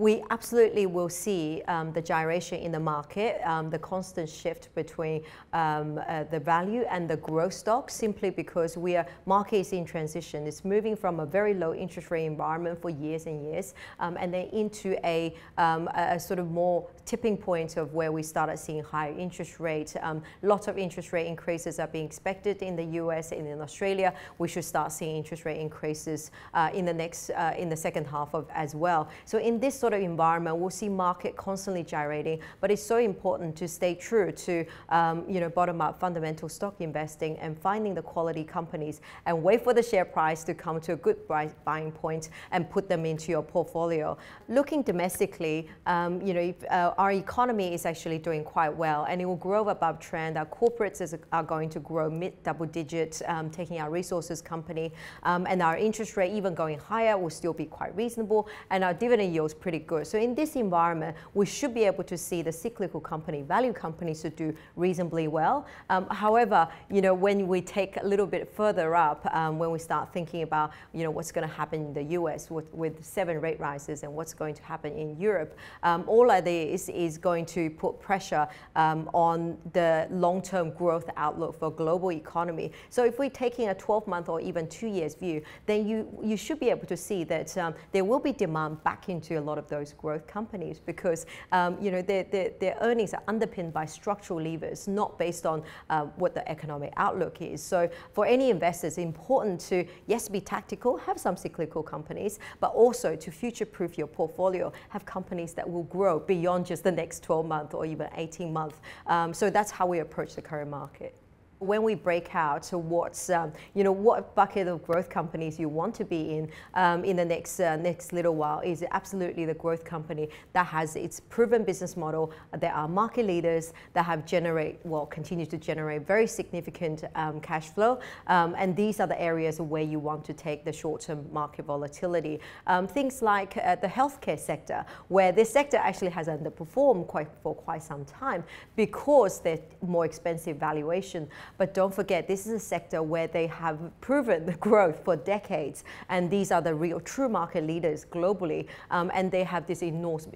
we absolutely will see the gyration in the market, the constant shift between the value and the growth stock, simply because we are, market is in transition. It's moving from a very low interest rate environment for years and years, and then into a sort of more tipping point of where we started seeing higher interest rates. Lots of interest rate increases are being expected in the US and in Australia. We should start seeing interest rate increases in the second half of as well. So in this sort of environment, we'll see market constantly gyrating, but it's so important to stay true to bottom-up fundamental stock investing and finding the quality companies and wait for the share price to come to a good buying point and put them into your portfolio. Looking domestically, our economy is actually doing quite well and it will grow above trend. Our corporates are going to grow mid-double digit, taking our resources company, and our interest rate, even going higher, will still be quite reasonable, and our dividend yield is pretty good. So in this environment, we should be able to see the cyclical company, value companies, to do reasonably well. However, when we take a little bit further up, when we start thinking about what's going to happen in the US with 7 rate rises and what's going to happen in Europe, all of this is going to put pressure on the long-term growth outlook for global economy. So if we're taking a 12-month or even 2 years view, then you should be able to see that there will be demand back into a lot of those growth companies, because their earnings are underpinned by structural levers, not based on what the economic outlook is. So for any investors, it's important to, yes, be tactical, have some cyclical companies, but also to future-proof your portfolio, have companies that will grow beyond just the next 12-month or even 18-month. So that's how we approach the current market. When we break out to what bucket of growth companies you want to be in the next little while, is absolutely the growth company that has its proven business model, that are market leaders, that have continue to generate very significant cash flow, and these are the areas where you want to take the short-term market volatility. Things like the healthcare sector, where this sector actually has underperformed for quite some time because they're more expensive valuation. But don't forget, this is a sector where they have proven the growth for decades, and these are the real true market leaders globally, and they have this enormous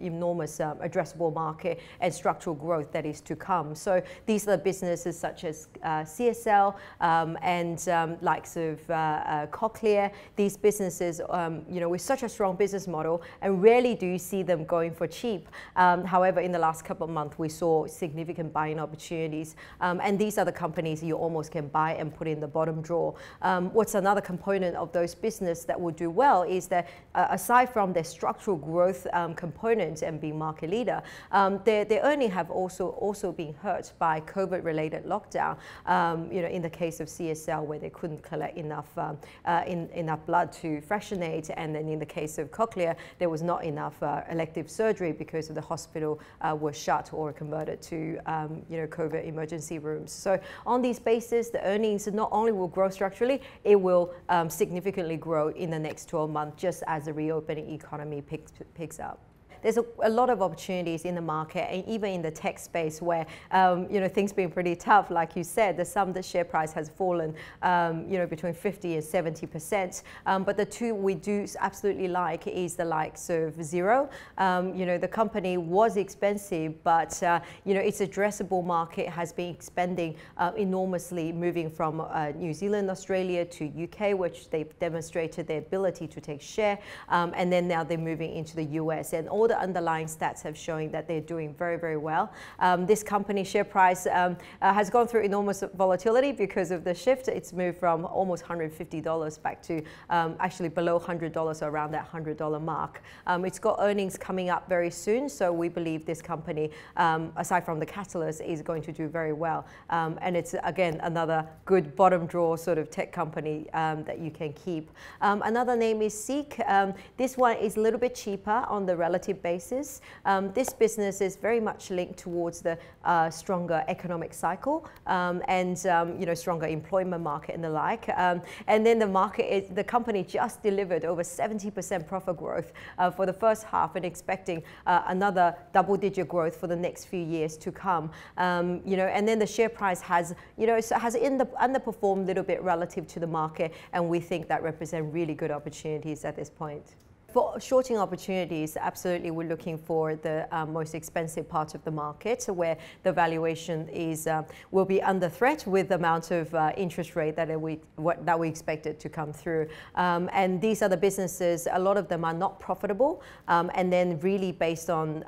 addressable market and structural growth that is to come. So these are businesses such as CSL and likes of Cochlear. These businesses, with such a strong business model, and rarely do you see them going for cheap. However, in the last couple of months, we saw significant buying opportunities, and these are the companies you almost can buy and put in the bottom drawer. What's another component of those business that will do well is that aside from their structural growth components and being market leader, their earnings have also been hurt by COVID-related lockdown. In the case of CSL, where they couldn't collect enough enough blood to fractionate, and then in the case of Cochlear, there was not enough elective surgery because of the hospital was shut or converted to COVID emergency rooms. So on these bases, the earnings not only will grow structurally, it will significantly grow in the next 12 months, just as the reopening economy picks up. There's a lot of opportunities in the market, and even in the tech space, where things been pretty tough. Like you said, there's some, the share price has fallen, between 50% and 70%. But the two we do absolutely like is the likes of Xero. The company was expensive, but its addressable market has been expanding enormously, moving from New Zealand, Australia to UK, which they've demonstrated their ability to take share, and then now they're moving into the US, and all the underlying stats have shown that they're doing very, very well. This company share price has gone through enormous volatility because of the shift. It's moved from almost $150 back to actually below $100, so around that $100 mark. It's got earnings coming up very soon, so we believe this company, aside from the catalyst, is going to do very well. And it's, again, another good bottom drawer sort of tech company that you can keep. Another name is Seek. This one is a little bit cheaper on the relative basis. This business is very much linked towards the stronger economic cycle and stronger employment market and the like. And then the market, the company just delivered over 70% profit growth for the first half, and expecting another double-digit growth for the next few years to come. And then the share price has underperformed a little bit relative to the market, and we think that represent really good opportunities at this point. For shorting opportunities, absolutely, we're looking for the most expensive part of the market, where the valuation is will be under threat with the amount of interest rate that we expected to come through. And these are the businesses. A lot of them are not profitable, and then really based on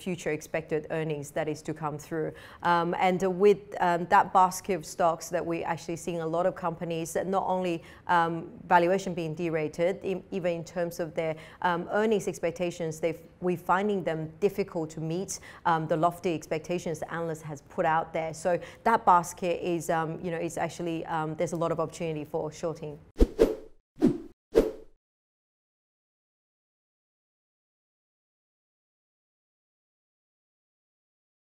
future expected earnings that is to come through. And with that basket of stocks, that we're actually seeing a lot of companies that not only valuation being derated, even in terms of their earnings expectations, we're finding them difficult to meet the lofty expectations the analyst has put out there. So that basket is, is actually, there's a lot of opportunity for shorting.